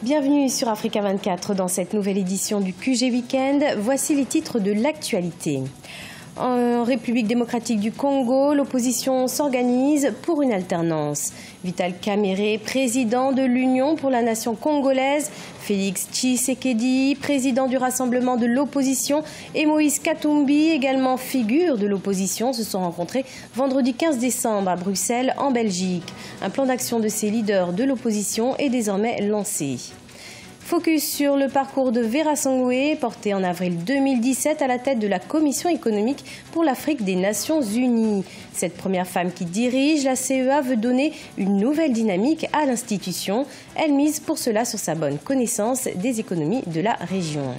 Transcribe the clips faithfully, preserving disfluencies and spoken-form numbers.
Bienvenue sur Africa vingt-quatre dans cette nouvelle édition du Q G Weekend. Voici les titres de l'actualité. En République démocratique du Congo, l'opposition s'organise pour une alternance. Vital Kamerhe, président de l'Union pour la nation congolaise, Félix Tshisekedi, président du rassemblement de l'opposition, et Moïse Katumbi, également figure de l'opposition, se sont rencontrés vendredi quinze décembre à Bruxelles, en Belgique. Un plan d'action de ces leaders de l'opposition est désormais lancé. Focus sur le parcours de Vera Songwe, portée en avril deux mille dix-sept à la tête de la Commission économique pour l'Afrique des Nations Unies. Cette première femme qui dirige la C E A veut donner une nouvelle dynamique à l'institution. Elle mise pour cela sur sa bonne connaissance des économies de la région.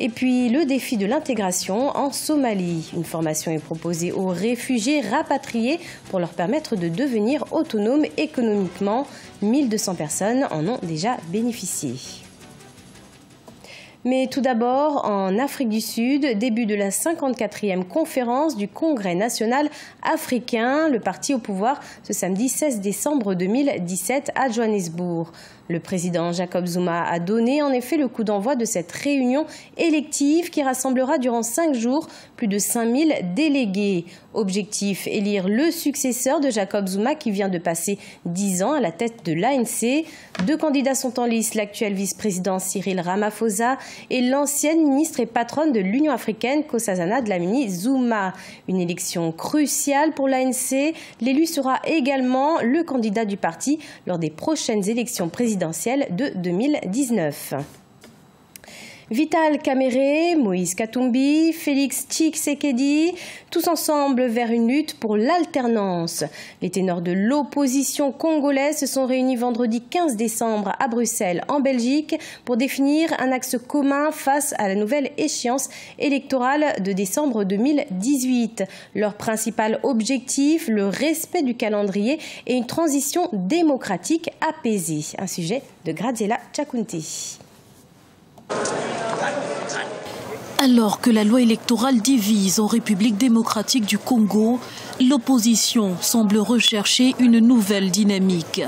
Et puis le défi de l'intégration en Somalie. Une formation est proposée aux réfugiés rapatriés pour leur permettre de devenir autonomes économiquement. mille deux cents personnes en ont déjà bénéficié. Mais tout d'abord, en Afrique du Sud, début de la cinquante-quatrième conférence du Congrès national africain, le parti au pouvoir ce samedi seize décembre deux mille dix-sept à Johannesburg. Le président Jacob Zuma a donné en effet le coup d'envoi de cette réunion élective qui rassemblera durant cinq jours plus de cinq mille délégués. Objectif, élire le successeur de Jacob Zuma qui vient de passer dix ans à la tête de l'A N C. Deux candidats sont en lice, l'actuel vice-président Cyril Ramaphosa et l'ancienne ministre et patronne de l'Union africaine Kossazana Dlamini Zuma. Une élection cruciale pour l'A N C. L'élu sera également le candidat du parti lors des prochaines élections présidentielles de deux mille dix-neuf. Vital Kamerhe, Moïse Katumbi, Félix Tshisekedi, tous ensemble vers une lutte pour l'alternance. Les ténors de l'opposition congolaise se sont réunis vendredi quinze décembre à Bruxelles, en Belgique, pour définir un axe commun face à la nouvelle échéance électorale de décembre deux mille dix-huit. Leur principal objectif, le respect du calendrier et une transition démocratique apaisée. Un sujet de Graziella Chakunti. Alors que la loi électorale divise en République démocratique du Congo, l'opposition semble rechercher une nouvelle dynamique.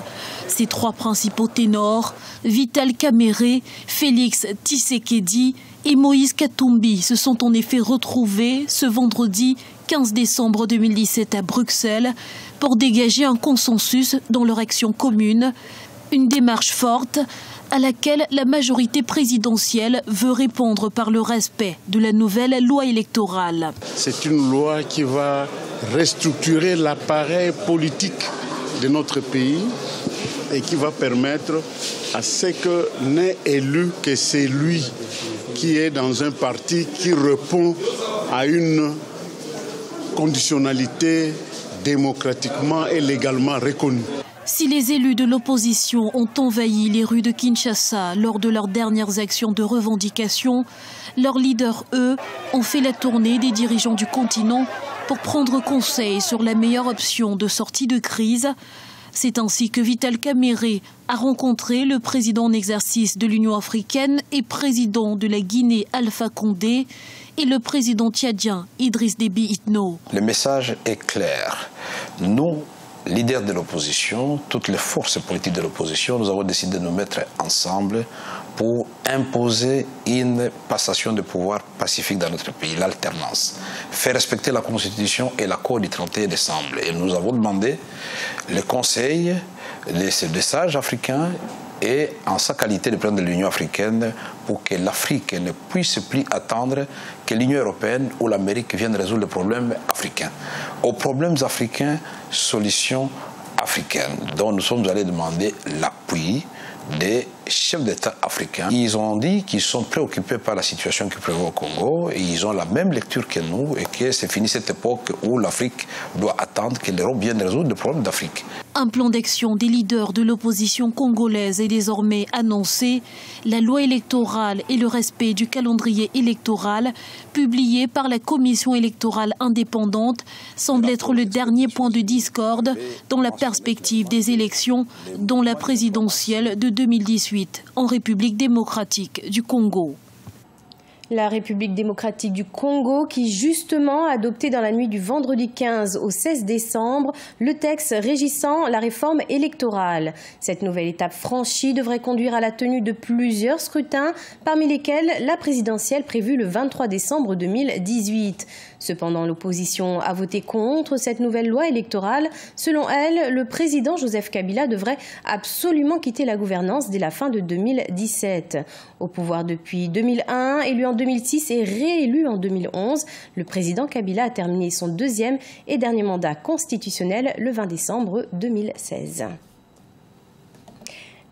Ses trois principaux ténors, Vital Kamerhe, Félix Tshisekedi et Moïse Katumbi, se sont en effet retrouvés ce vendredi quinze décembre deux mille dix-sept à Bruxelles pour dégager un consensus dans leur action commune, une démarche forte à laquelle la majorité présidentielle veut répondre par le respect de la nouvelle loi électorale. C'est une loi qui va restructurer l'appareil politique de notre pays et qui va permettre à ce que n'est élu que celui qui est dans un parti qui répond à une conditionnalité démocratiquement et légalement reconnue. Si les élus de l'opposition ont envahi les rues de Kinshasa lors de leurs dernières actions de revendication, leurs leaders, eux, ont fait la tournée des dirigeants du continent pour prendre conseil sur la meilleure option de sortie de crise. C'est ainsi que Vital Kamerhe a rencontré le président en exercice de l'Union africaine et président de la Guinée Alpha Condé et le président tchadien Idriss Déby Itno. Le message est clair. Nous, leaders de l'opposition, toutes les forces politiques de l'opposition, nous avons décidé de nous mettre ensemble pour imposer une passation de pouvoir pacifique dans notre pays, l'alternance. Faire respecter la Constitution et l'accord du trente et un décembre. Et nous avons demandé le Conseil, les sages africains et en sa qualité de président de l'Union africaine pour que l'Afrique ne puisse plus attendre que l'Union européenne ou l'Amérique viennent résoudre les problèmes africains. Aux problèmes africains, solutions africaines, dont nous sommes allés demander l'appui des chefs d'État africains. Ils ont dit qu'ils sont préoccupés par la situation qui prévaut au Congo et ils ont la même lecture que nous et que c'est fini cette époque où l'Afrique doit attendre que l'Europe vienne résoudre le problème d'Afrique. Un plan d'action des leaders de l'opposition congolaise est désormais annoncé. La loi électorale et le respect du calendrier électoral, publié par la commission électorale indépendante, semble être le dernier point de discorde dans la perspective des élections, dont la présidentielle de deux mille dix-huit en République démocratique du Congo. La République démocratique du Congo qui justement a adopté dans la nuit du vendredi quinze au seize décembre le texte régissant la réforme électorale. Cette nouvelle étape franchie devrait conduire à la tenue de plusieurs scrutins, parmi lesquels la présidentielle prévue le vingt-trois décembre deux mille dix-huit. Cependant, l'opposition a voté contre cette nouvelle loi électorale. Selon elle, le président Joseph Kabila devrait absolument quitter la gouvernance dès la fin de deux mille dix-sept. Au pouvoir depuis deux mille un, élu en deux mille six et réélu en deux mille onze, le président Kabila a terminé son deuxième et dernier mandat constitutionnel le vingt décembre deux mille seize.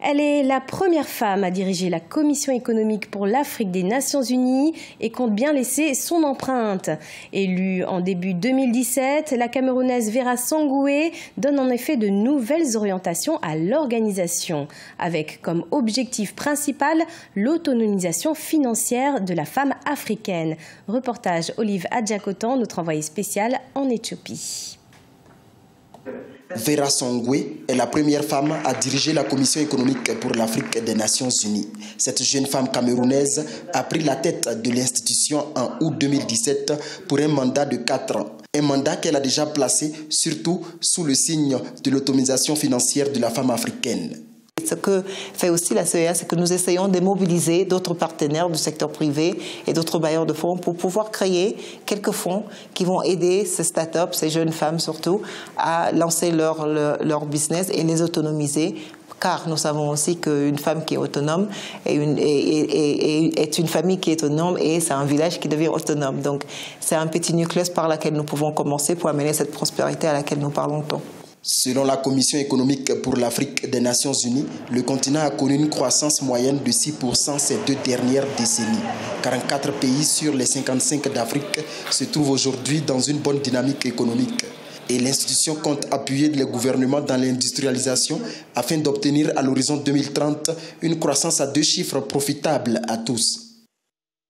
Elle est la première femme à diriger la Commission économique pour l'Afrique des Nations Unies et compte bien laisser son empreinte. Élue en début deux mille dix-sept, la Camerounaise Vera Songwe donne en effet de nouvelles orientations à l'organisation, avec comme objectif principal l'autonomisation financière de la femme africaine. Reportage Olive Adjakotan, notre envoyée spéciale en Éthiopie. Vera Songwe est la première femme à diriger la Commission économique pour l'Afrique des Nations Unies. Cette jeune femme camerounaise a pris la tête de l'institution en août deux mille dix-sept pour un mandat de quatre ans. Un mandat qu'elle a déjà placé, surtout sous le signe de l'autonomisation financière de la femme africaine. Ce que fait aussi la C E A, c'est que nous essayons de mobiliser d'autres partenaires du secteur privé et d'autres bailleurs de fonds pour pouvoir créer quelques fonds qui vont aider ces start-up, ces jeunes femmes surtout, à lancer leur, leur, leur business et les autonomiser. Car nous savons aussi qu'une femme qui est autonome est une, est, est, est, est une famille qui est autonome et c'est un village qui devient autonome. Donc c'est un petit nucléus par lequel nous pouvons commencer pour amener cette prospérité à laquelle nous parlons tant. Selon la Commission économique pour l'Afrique des Nations Unies, le continent a connu une croissance moyenne de six pour cent ces deux dernières décennies. quarante-quatre pays sur les cinquante-cinq d'Afrique se trouvent aujourd'hui dans une bonne dynamique économique. Et l'institution compte appuyer les gouvernements dans l'industrialisation afin d'obtenir à l'horizon deux mille trente une croissance à deux chiffres profitable à tous.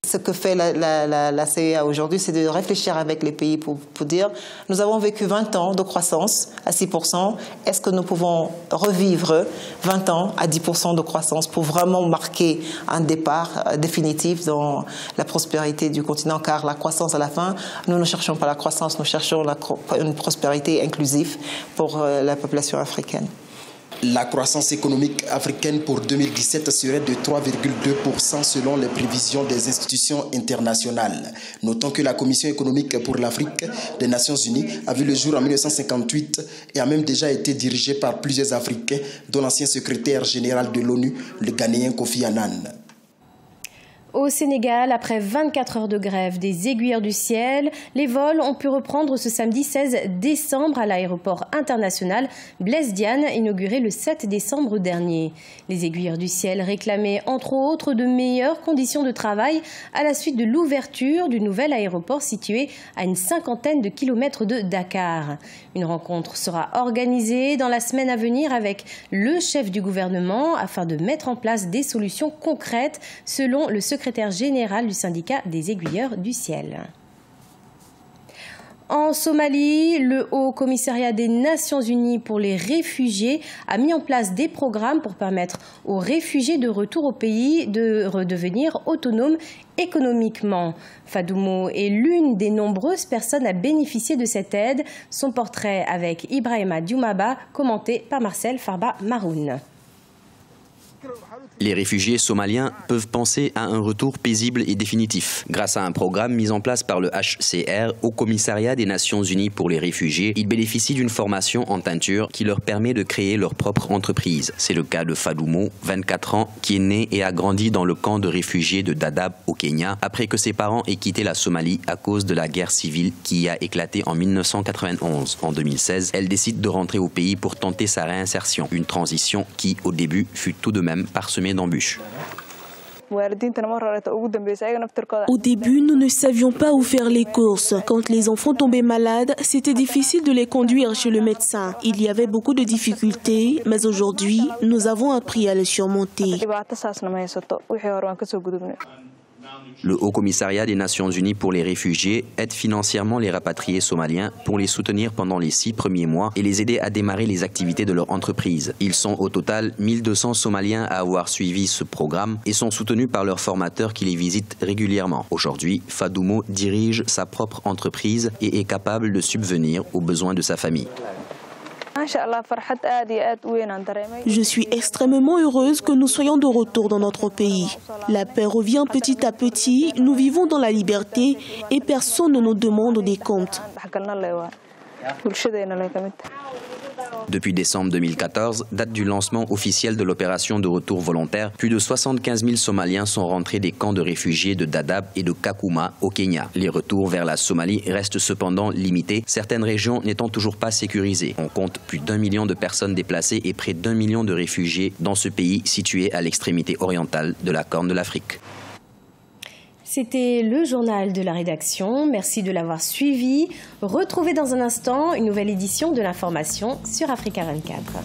Ce que fait la, la, la, la C E A aujourd'hui, c'est de réfléchir avec les pays pour, pour dire nous avons vécu vingt ans de croissance à six pour cent, est-ce que nous pouvons revivre vingt ans à dix pour cent de croissance pour vraiment marquer un départ définitif dans la prospérité du continent, car la croissance à la fin, nous ne cherchons pas la croissance, nous cherchons la, une prospérité inclusive pour la population africaine. La croissance économique africaine pour deux mille dix-sept serait de trois virgule deux pour cent selon les prévisions des institutions internationales. Notons que la Commission économique pour l'Afrique des Nations Unies a vu le jour en mille neuf cent cinquante-huit et a même déjà été dirigée par plusieurs Africains, dont l'ancien secrétaire général de l'ONU, le Ghanéen Kofi Annan. Au Sénégal, après vingt-quatre heures de grève des aiguilleurs du ciel, les vols ont pu reprendre ce samedi seize décembre à l'aéroport international Blaise Diagne, inauguré le sept décembre dernier. Les aiguilleurs du ciel réclamaient entre autres de meilleures conditions de travail à la suite de l'ouverture du nouvel aéroport situé à une cinquantaine de kilomètres de Dakar. Une rencontre sera organisée dans la semaine à venir avec le chef du gouvernement afin de mettre en place des solutions concrètes selon le secrétaire secrétaire général du syndicat des aiguilleurs du ciel. En Somalie, le Haut-Commissariat des Nations Unies pour les réfugiés a mis en place des programmes pour permettre aux réfugiés de retour au pays de redevenir autonomes économiquement. Fadumo est l'une des nombreuses personnes à bénéficier de cette aide. Son portrait avec Ibrahima Dioumaba, commenté par Marcel Farba Maroun. Les réfugiés somaliens peuvent penser à un retour paisible et définitif grâce à un programme mis en place par le H C R au Commissariat des Nations Unies pour les réfugiés. Ils bénéficient d'une formation en teinture qui leur permet de créer leur propre entreprise. C'est le cas de Fadumo, vingt-quatre ans, qui est né et a grandi dans le camp de réfugiés de Dadaab au Kenya après que ses parents aient quitté la Somalie à cause de la guerre civile qui a éclaté en mille neuf cent quatre-vingt-onze. En deux mille seize, elle décide de rentrer au pays pour tenter sa réinsertion, une transition qui, au début, fut tout de même parsemée d'embûches. Au début, nous ne savions pas où faire les courses. Quand les enfants tombaient malades, c'était difficile de les conduire chez le médecin. Il y avait beaucoup de difficultés, mais aujourd'hui, nous avons appris à les surmonter. Le Haut Commissariat des Nations Unies pour les réfugiés aide financièrement les rapatriés somaliens pour les soutenir pendant les six premiers mois et les aider à démarrer les activités de leur entreprise. Ils sont au total mille deux cents Somaliens à avoir suivi ce programme et sont soutenus par leurs formateurs qui les visitent régulièrement. Aujourd'hui, Fadumo dirige sa propre entreprise et est capable de subvenir aux besoins de sa famille. Je suis extrêmement heureuse que nous soyons de retour dans notre pays. La paix revient petit à petit, nous vivons dans la liberté et personne ne nous demande des comptes. Depuis décembre deux mille quatorze, date du lancement officiel de l'opération de retour volontaire, plus de soixante-quinze mille Somaliens sont rentrés des camps de réfugiés de Dadaab et de Kakuma au Kenya. Les retours vers la Somalie restent cependant limités, certaines régions n'étant toujours pas sécurisées. On compte plus d'un million de personnes déplacées et près d'un million de réfugiés dans ce pays situé à l'extrémité orientale de la Corne de l'Afrique. C'était le journal de la rédaction. Merci de l'avoir suivi. Retrouvez dans un instant une nouvelle édition de l'information sur Africa vingt-quatre.